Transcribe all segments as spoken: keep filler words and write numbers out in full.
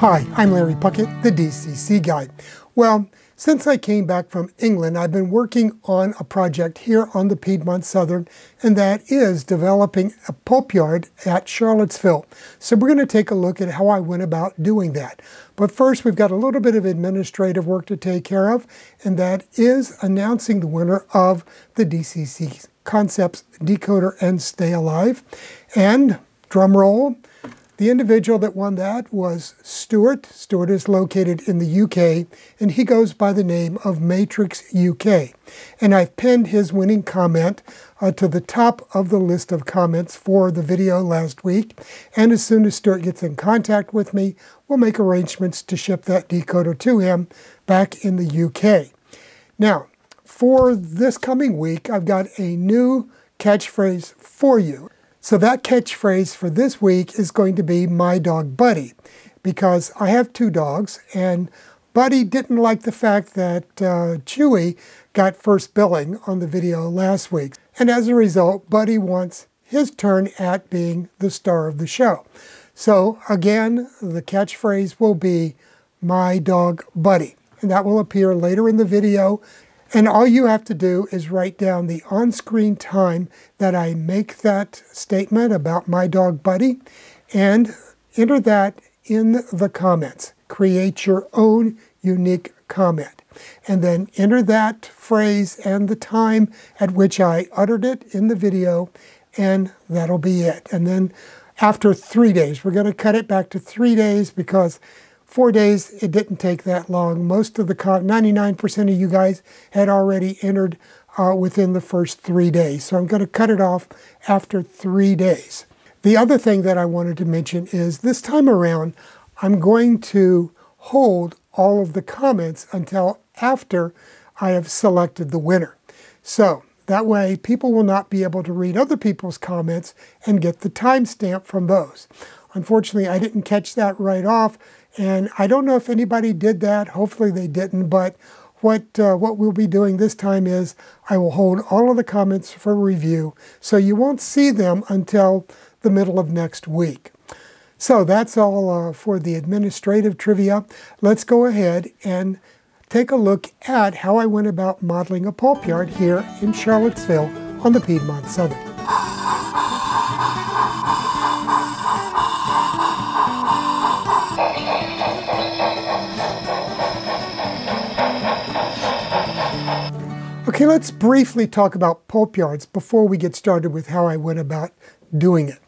Hi, I'm Larry Puckett, the D C C Guy. Well, since I came back from England, I've been working on a project here on the Piedmont Southern, and that is developing a pulp yard at Charlottesville. So we're going to take a look at how I went about doing that. But first, we've got a little bit of administrative work to take care of, and that is announcing the winner of the D C C Concepts Decoder and Stay Alive. And, drum roll, the individual that won that was Stuart. Stuart is located in the U K, and he goes by the name of Matrix U K. And I've pinned his winning comment uh, to the top of the list of comments for the video last week. And as soon as Stuart gets in contact with me, we'll make arrangements to ship that decoder to him back in the U K. Now, for this coming week, I've got a new catchphrase for you. So that catchphrase for this week is going to be my dog Buddy, because I have two dogs, and Buddy didn't like the fact that uh, Chewie got first billing on the video last week. And as a result, Buddy wants his turn at being the star of the show. So again, the catchphrase will be my dog Buddy, and that will appear later in the video. And all you have to do is write down the on-screen time that I make that statement about my dog Buddy and enter that in the comments. Create your own unique comment. And then enter that phrase and the time at which I uttered it in the video, and that'll be it. And then after three days, we're going to cut it back to three days because Four days, it didn't take that long. Most of the, ninety-nine percent of you guys had already entered uh, within the first three days. So I'm going to cut it off after three days. The other thing that I wanted to mention is this time around, I'm going to hold all of the comments until after I have selected the winner. So that way, people will not be able to read other people's comments and get the timestamp from those. Unfortunately, I didn't catch that right off. And I don't know if anybody did that. Hopefully they didn't. But what, uh, what we'll be doing this time is I will hold all of the comments for review. So you won't see them until the middle of next week. So that's all uh, for the administrative trivia. Let's go ahead and take a look at how I went about modeling a pulp yard here in Charlottesville on the Piedmont Southern. Okay, let's briefly talk about pulp yards before we get started with how I went about doing it.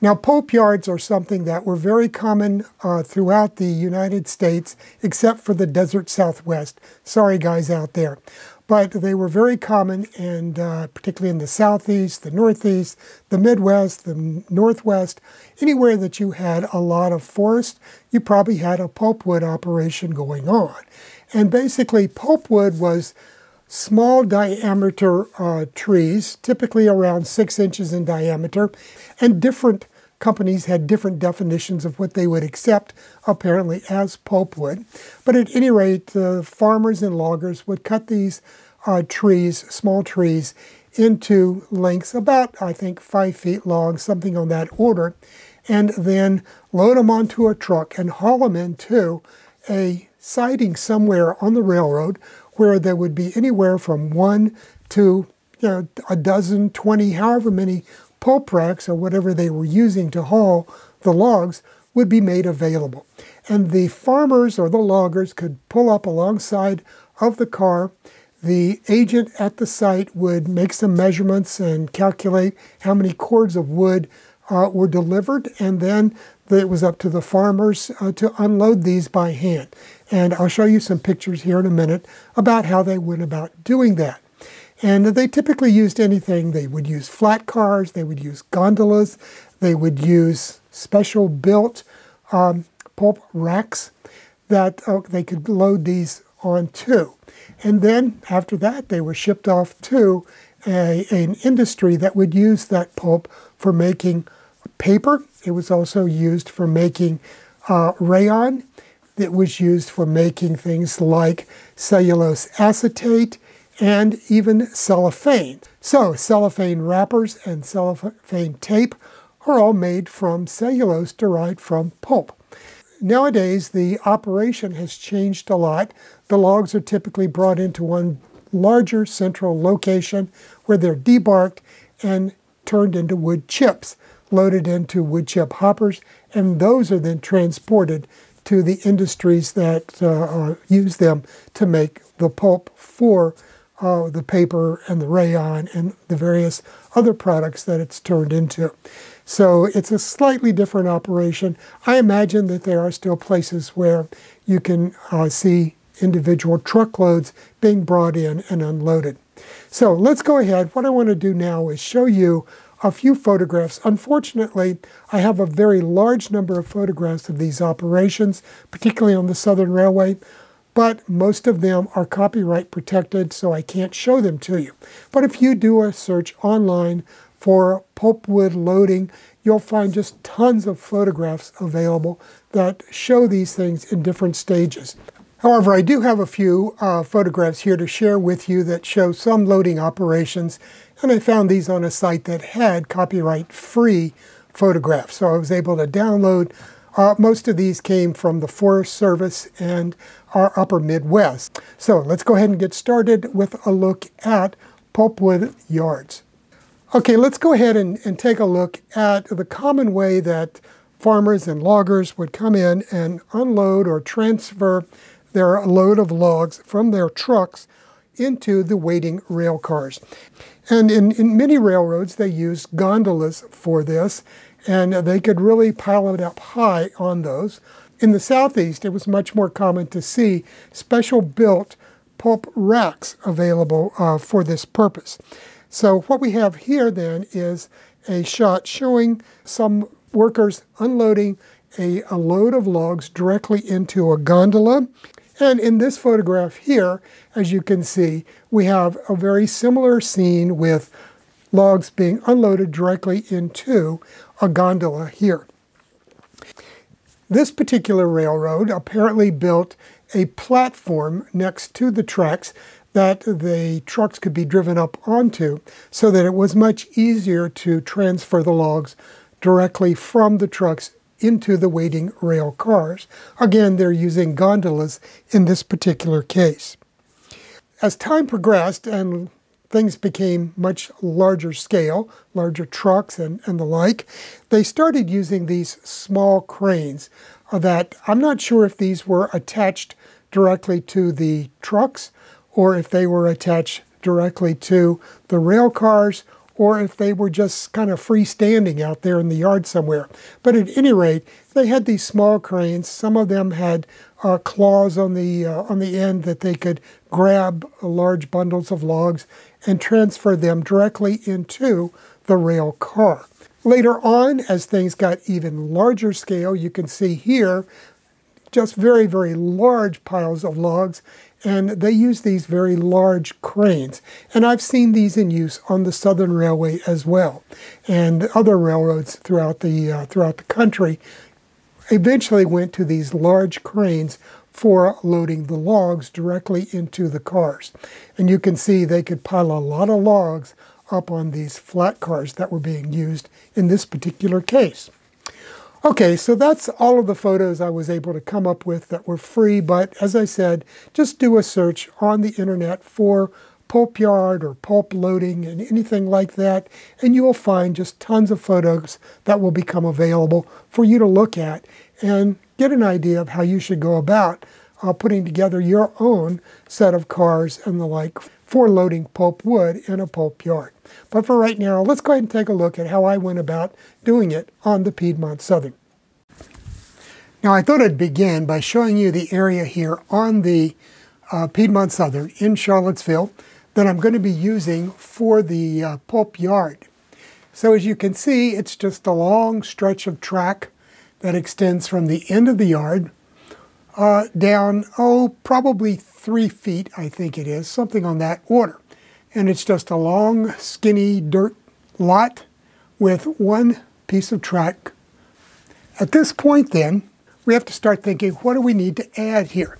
Now, pulp yards are something that were very common uh, throughout the United States, except for the desert Southwest. Sorry, guys out there. But they were very common, and uh, particularly in the Southeast, the Northeast, the Midwest, the Northwest, anywhere that you had a lot of forest, you probably had a pulpwood operation going on. And basically, pulpwood was small diameter uh, trees, typically around six inches in diameter, and different companies had different definitions of what they would accept, apparently, as pulpwood. But at any rate, uh, farmers and loggers would cut these uh, trees, small trees, into lengths about, I think, five feet long, something on that order, and then load them onto a truck and haul them into a siding somewhere on the railroad, where there would be anywhere from one to you know, a dozen, twenty, however many pulp racks or whatever they were using to haul the logs would be made available. And the farmers or the loggers could pull up alongside of the car. The agent at the site would make some measurements and calculate how many cords of wood uh, were delivered, and then it was up to the farmers uh, to unload these by hand. And I'll show you some pictures here in a minute about how they went about doing that. And they typically used anything. They would use flat cars, they would use gondolas, they would use special built um, pulp racks that uh, they could load these onto. And then after that, they were shipped off to a, an industry that would use that pulp for making paper. It was also used for making uh, rayon. It was used for making things like cellulose acetate and even cellophane. So cellophane wrappers and cellophane tape are all made from cellulose derived from pulp. nowadays, the operation has changed a lot. The logs are typically brought into one larger central location where they're debarked and turned into wood chips, loaded into wood chip hoppers, and those are then transported to the industries that uh, use them to make the pulp for uh, the paper and the rayon and the various other products that it's turned into. So it's a slightly different operation. I imagine that there are still places where you can uh, see individual truckloads being brought in and unloaded. So let's go ahead. What I want to do now is show you a few photographs. Unfortunately, I have a very large number of photographs of these operations, particularly on the Southern Railway, but most of them are copyright protected, so I can't show them to you. But if you do a search online for pulpwood loading, you'll find just tons of photographs available that show these things in different stages. However, I do have a few uh, photographs here to share with you that show some loading operations, and I found these on a site that had copyright-free photographs, so I was able to download. Uh, most of these came from the Forest Service and our upper Midwest. So let's go ahead and get started with a look at pulpwood yards. Okay, let's go ahead and, and take a look at the common way that farmers and loggers would come in and unload or transfer their load of logs from their trucks into the waiting rail cars. And in, in many railroads, they used gondolas for this, and they could really pile it up high on those. In the Southeast, it was much more common to see special-built pulp racks available uh, for this purpose. So what we have here then is a shot showing some workers unloading a, a load of logs directly into a gondola. And in this photograph here, as you can see, we have a very similar scene with logs being unloaded directly into a gondola here. This particular railroad apparently built a platform next to the tracks that the trucks could be driven up onto, so that it was much easier to transfer the logs directly from the trucks into the waiting rail cars. Again, they're using gondolas in this particular case. As time progressed and things became much larger scale, larger trucks and, and the like, they started using these small cranes that I'm not sure if these were attached directly to the trucks or if they were attached directly to the rail cars, or if they were just kind of freestanding out there in the yard somewhere. But at any rate, they had these small cranes. Some of them had uh, claws on the, uh, on the end that they could grab large bundles of logs and transfer them directly into the rail car. Later on, as things got even larger scale, you can see here just very, very large piles of logs, and they use these very large cranes. And I've seen these in use on the Southern Railway as well, and other railroads throughout the, uh, throughout the country eventually went to these large cranes for loading the logs directly into the cars. And you can see they could pile a lot of logs up on these flat cars that were being used in this particular case. Okay, so that's all of the photos I was able to come up with that were free, but as I said, just do a search on the internet for pulp yard or pulp loading and anything like that, and you will find just tons of photos that will become available for you to look at and get an idea of how you should go about uh, putting together your own set of cars and the like for loading pulp wood in a pulp yard. But for right now, let's go ahead and take a look at how I went about doing it on the Piedmont Southern. Now, I thought I'd begin by showing you the area here on the uh, Piedmont Southern in Charlottesville that I'm going to be using for the uh, pulp yard. So as you can see, it's just a long stretch of track that extends from the end of the yard Uh, down, oh, probably three feet, I think it is, something on that order. And it's just a long, skinny dirt lot with one piece of track. At this point then, we have to start thinking, what do we need to add here?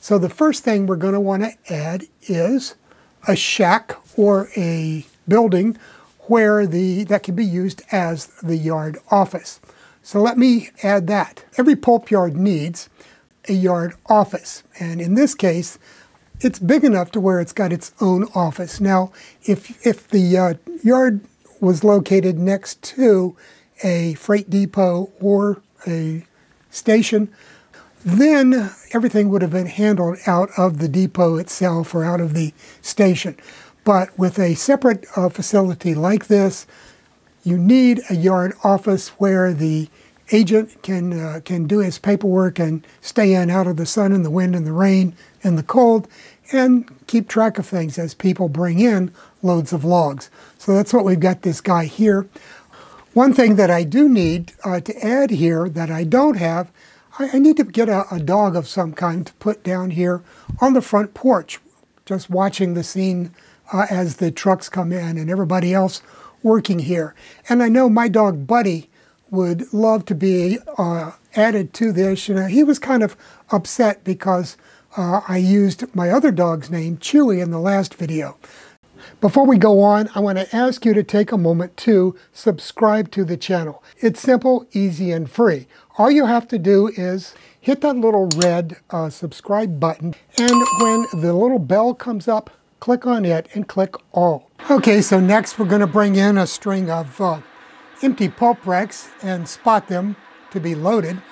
So the first thing we're going to want to add is a shack or a building where the that can be used as the yard office. So let me add that. Every pulp yard needs a yard office, and in this case, it's big enough to where it's got its own office. Now, if, if the uh, yard was located next to a freight depot or a station, then everything would have been handled out of the depot itself or out of the station. But with a separate uh, facility like this, you need a yard office where the agent can, uh, can do his paperwork and stay in out of the sun and the wind and the rain and the cold and keep track of things as people bring in loads of logs. So that's what we've got this guy here. One thing that I do need uh, to add here that I don't have, I, I need to get a, a dog of some kind to put down here on the front porch, just watching the scene uh, as the trucks come in and everybody else working here. And I know my dog Buddy would love to be uh, added to this. You know, he was kind of upset because uh, I used my other dog's name, Chewie, in the last video. Before we go on, I want to ask you to take a moment to subscribe to the channel. It's simple, easy, and free. All you have to do is hit that little red uh, subscribe button, and when the little bell comes up, click on it and click all. Okay, so next we're going to bring in a string of uh, empty pulp racks and spot them to be loaded.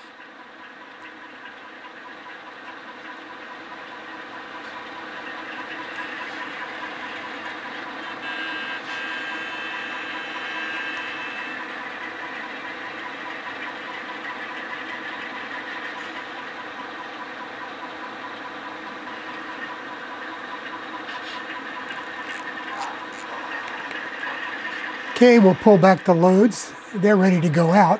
Okay, we'll pull back the loads. They're ready to go out.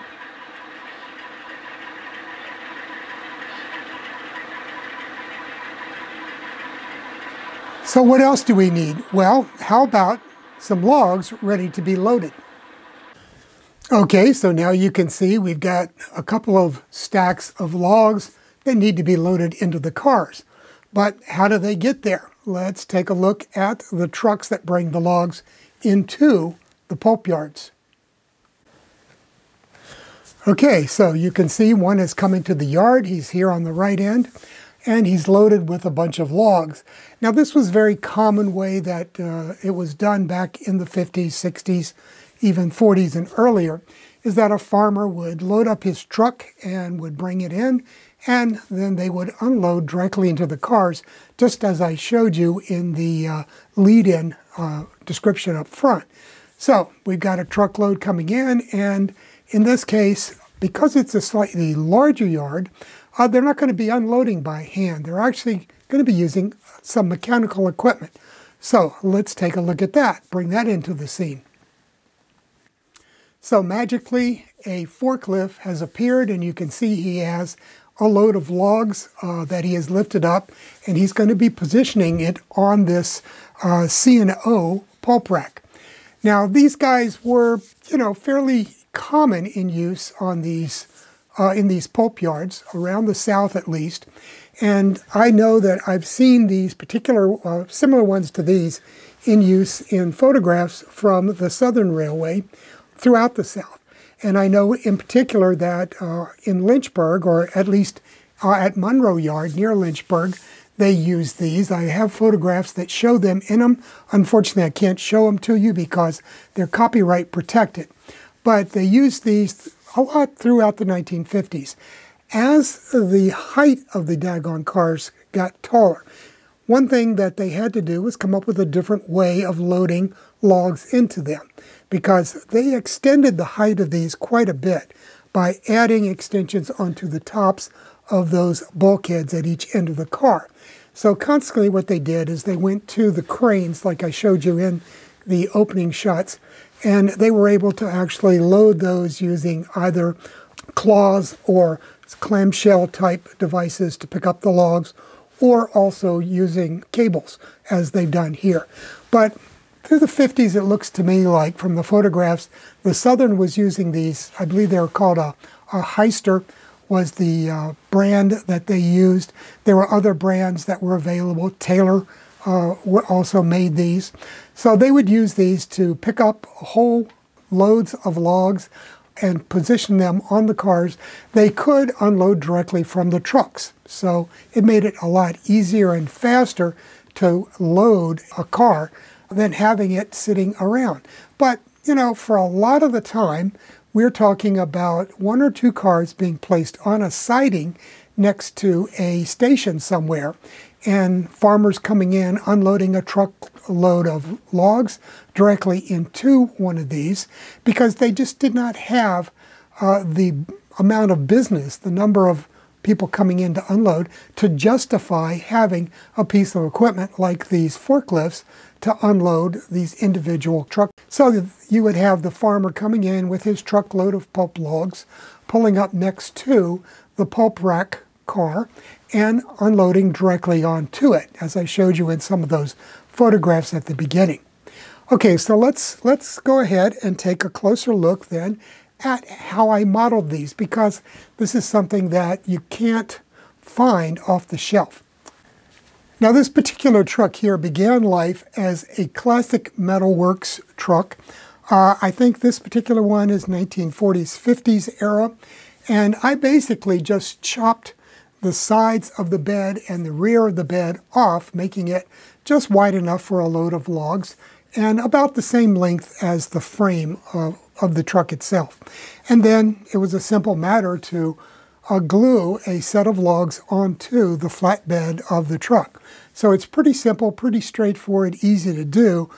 So what else do we need? Well, how about some logs ready to be loaded? Okay, so now you can see we've got a couple of stacks of logs that need to be loaded into the cars. But how do they get there? Let's take a look at the trucks that bring the logs into the pulp yards. Okay, so you can see one is coming to the yard. He's here on the right end, and he's loaded with a bunch of logs. Now, this was a very common way that uh, it was done back in the fifties, sixties, even forties and earlier, is that a farmer would load up his truck and would bring it in, and then they would unload directly into the cars, just as I showed you in the uh, lead-in uh, description up front. So we've got a truckload coming in, and in this case, because it's a slightly larger yard, uh, they're not going to be unloading by hand. They're actually going to be using some mechanical equipment. So let's take a look at that, bring that into the scene. So magically, a forklift has appeared, and you can see he has a load of logs uh, that he has lifted up, and he's going to be positioning it on this uh, C and O pulp rack. Now, these guys were, you know, fairly common in use on these, uh, in these pulp yards, around the South at least. And I know that I've seen these particular, uh, similar ones to these, in use in photographs from the Southern Railway throughout the South. And I know in particular that uh, in Lynchburg, or at least uh, at Monroe Yard near Lynchburg, they use these. I have photographs that show them in them. Unfortunately, I can't show them to you because they're copyright protected. But they used these a lot throughout the nineteen fifties. As the height of the daggone cars got taller, one thing that they had to do was come up with a different way of loading logs into them, because they extended the height of these quite a bit by adding extensions onto the tops of those bulkheads at each end of the car. So consequently, what they did is they went to the cranes, like I showed you in the opening shots, and they were able to actually load those using either claws or clamshell type devices to pick up the logs, or also using cables, as they've done here. But through the fifties, it looks to me like, from the photographs, the Southern was using these. I believe they were called a, a heister, was the uh, brand that they used. There were other brands that were available. Taylor uh, also made these. So they would use these to pick up whole loads of logs and position them on the cars, they could unload directly from the trucks. So it made it a lot easier and faster to load a car than having it sitting around. But, you know, for a lot of the time, we're talking about one or two cars being placed on a siding next to a station somewhere, and farmers coming in, unloading a truckload of logs directly into one of these, because they just did not have uh, the amount of business, the number of people coming in to unload, to justify having a piece of equipment like these forklifts to unload these individual trucks. So that you would have the farmer coming in with his truckload of pulp logs, pulling up next to the pulp rack car, and unloading directly onto it, as I showed you in some of those photographs at the beginning. Okay, so let's, let's go ahead and take a closer look then at how I modeled these, because this is something that you can't find off the shelf. Now, this particular truck here began life as a classic Metalworks truck. Uh, I think this particular one is nineteen forties, fifties era, and I basically just chopped the sides of the bed and the rear of the bed off, making it just wide enough for a load of logs and about the same length as the frame of, of the truck itself. And then it was a simple matter to uh, glue a set of logs onto the flatbed of the truck. So it's pretty simple, pretty straightforward, easy to do.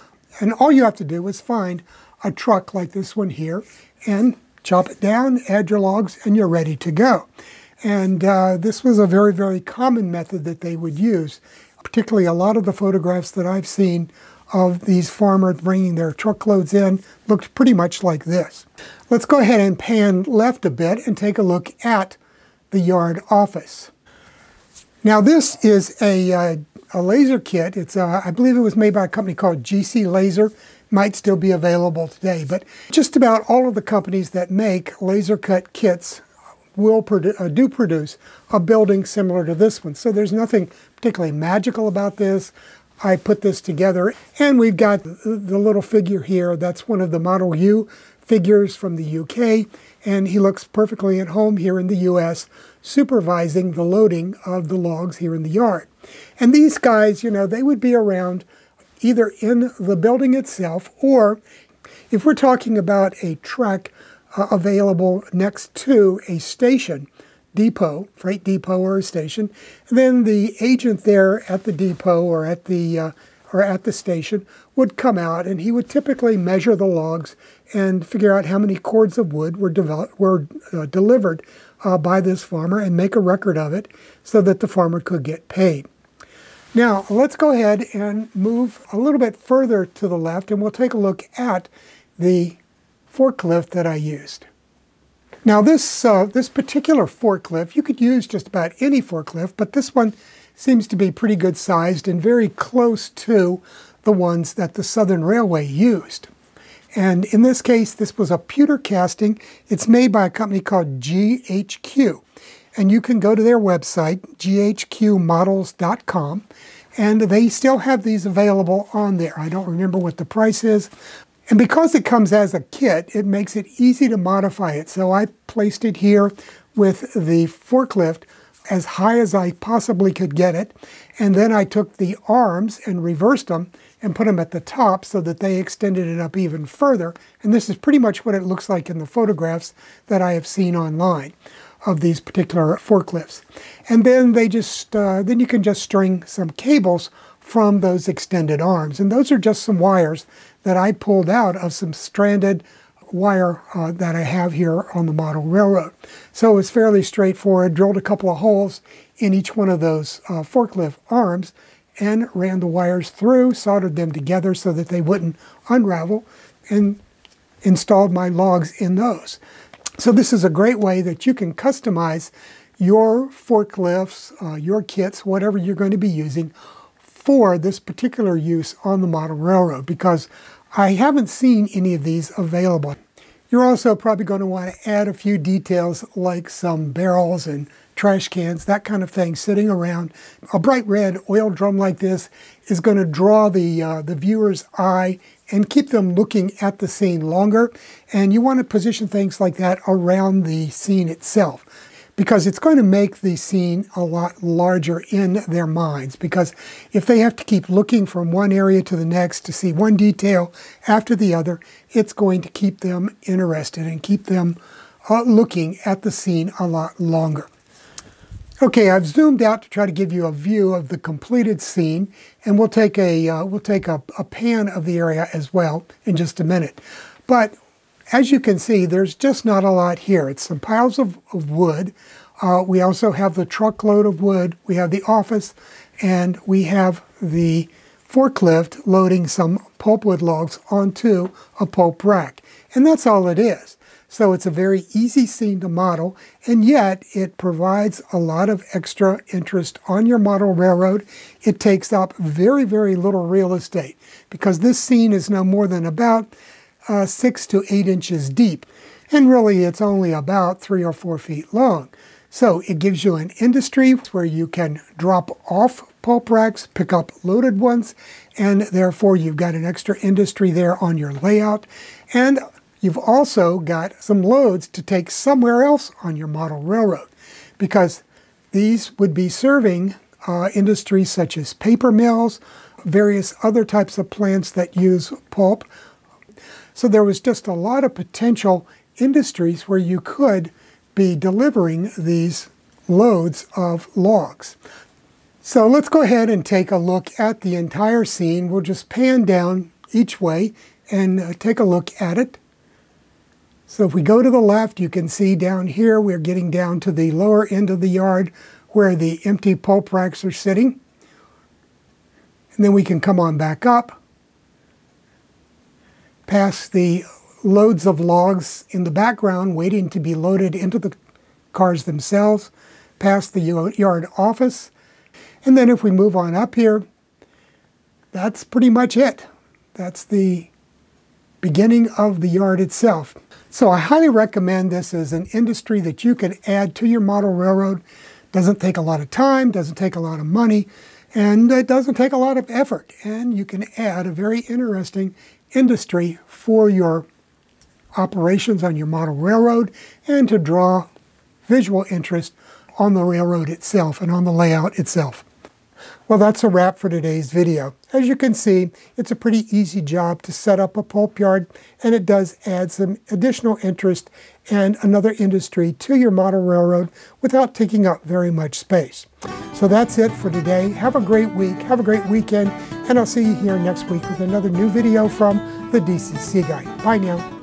And all you have to do is find a truck like this one here and chop it down, add your logs, and you're ready to go. And uh, this was a very, very common method that they would use, particularly a lot of the photographs that I've seen of these farmers bringing their truckloads in looked pretty much like this. Let's go ahead and pan left a bit and take a look at the yard office. Now, this is a, uh, a laser kit. It's uh, I believe it was made by a company called G C Laser. Might still be available today, but just about all of the companies that make laser cut kits will produ uh, do produce a building similar to this one. So there's nothing particularly magical about this. I put this together, and we've got the little figure here. That's one of the Model U figures from the U K, and he looks perfectly at home here in the U S, supervising the loading of the logs here in the yard. And these guys, you know, they would be around either in the building itself, or if we're talking about a track Uh, available next to a station, depot, freight depot or a station, and then the agent there at the depot or at the, uh, or at the station would come out, and he would typically measure the logs and figure out how many cords of wood were, were uh, delivered uh, by this farmer, and make a record of it so that the farmer could get paid. Now, let's go ahead and move a little bit further to the left, and we'll take a look at the forklift that I used. Now this, uh, this particular forklift, you could use just about any forklift, but this one seems to be pretty good sized and very close to the ones that the Southern Railway used. And in this case, this was a pewter casting. It's made by a company called G H Q. And you can go to their website, G H Q models dot com, and they still have these available on there. I don't remember what the price is. And because it comes as a kit, it makes it easy to modify it. So I placed it here with the forklift as high as I possibly could get it. And then I took the arms and reversed them and put them at the top so that they extended it up even further. And this is pretty much what it looks like in the photographs that I have seen online of these particular forklifts. And then they just, uh, then you can just string some cables from those extended arms. And those are just some wires that I pulled out of some stranded wire uh, that I have here on the model railroad. So it was fairly straightforward. Drilled a couple of holes in each one of those uh, forklift arms and ran the wires through, soldered them together so that they wouldn't unravel, and installed my logs in those. So this is a great way that you can customize your forklifts, uh, your kits, whatever you're going to be using for this particular use on the model railroad, because I haven't seen any of these available. You're also probably going to want to add a few details like some barrels and trash cans, that kind of thing, sitting around. A bright red oil drum like this is going to draw the, uh, the viewer's eye and keep them looking at the scene longer. And you want to position things like that around the scene itself, because it's going to make the scene a lot larger in their minds. Because if they have to keep looking from one area to the next to see one detail after the other, it's going to keep them interested and keep them uh, looking at the scene a lot longer. Okay, I've zoomed out to try to give you a view of the completed scene, and we'll take a uh, we'll take a, a pan of the area as well in just a minute. But as you can see, there's just not a lot here. It's some piles of, of wood. Uh, we also have the truckload of wood. We have the office, and we have the forklift loading some pulpwood logs onto a pulp rack, and that's all it is. So it's a very easy scene to model, and yet it provides a lot of extra interest on your model railroad. It takes up very, very little real estate, because this scene is no more than about uh, six to eight inches deep, and really it's only about three or four feet long. So it gives you an industry where you can drop off pulp racks, pick up loaded ones, and therefore you've got an extra industry there on your layout. And you've also got some loads to take somewhere else on your model railroad, because these would be serving uh, industries such as paper mills, various other types of plants that use pulp. So there was just a lot of potential industries where you could be delivering these loads of logs. So let's go ahead and take a look at the entire scene. We'll just pan down each way and uh, take a look at it. So if we go to the left, you can see down here we're getting down to the lower end of the yard where the empty pulp racks are sitting. And then we can come on back up, past the loads of logs in the background waiting to be loaded into the cars themselves, past the yard office. And then if we move on up here, that's pretty much it. That's the beginning of the yard itself. So I highly recommend this as an industry that you can add to your model railroad. Doesn't take a lot of time, doesn't take a lot of money, and it doesn't take a lot of effort. And you can add a very interesting industry for your operations on your model railroad and to draw visual interest on the railroad itself and on the layout itself. Well, that's a wrap for today's video. As you can see, it's a pretty easy job to set up a pulp yard, and it does add some additional interest and another industry to your model railroad without taking up very much space. So that's it for today. Have a great week, have a great weekend, and I'll see you here next week with another new video from the D C C Guy. Bye now.